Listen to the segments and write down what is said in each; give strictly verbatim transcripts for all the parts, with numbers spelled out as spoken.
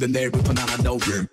근데 내일부터 난 안 나오게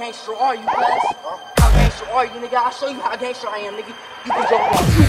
Gangster are you, bless? Huh? How gangster are you, nigga? I'll show you how gangster I am, nigga. You can jump off.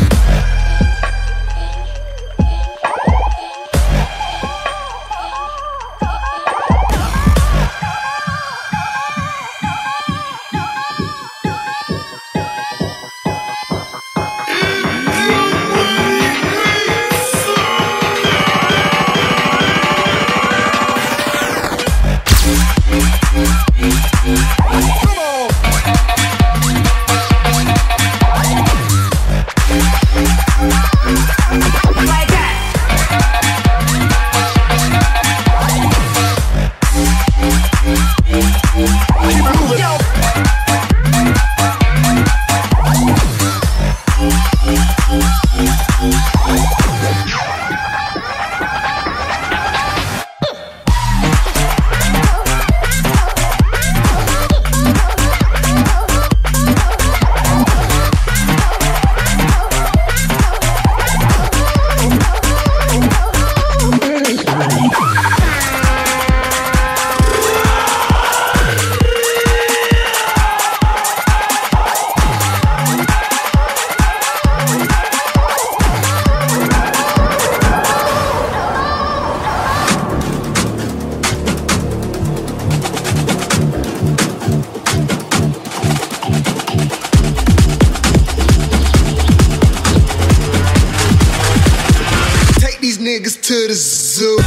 Niggas to the zoo.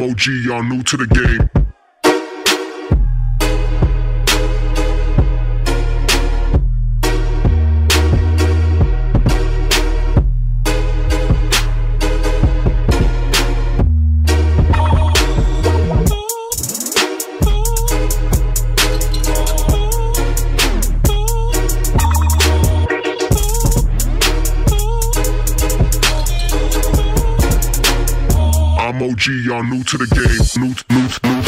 O G, y'all new to the game. I'm O G, y'all new to the game. New, new, new.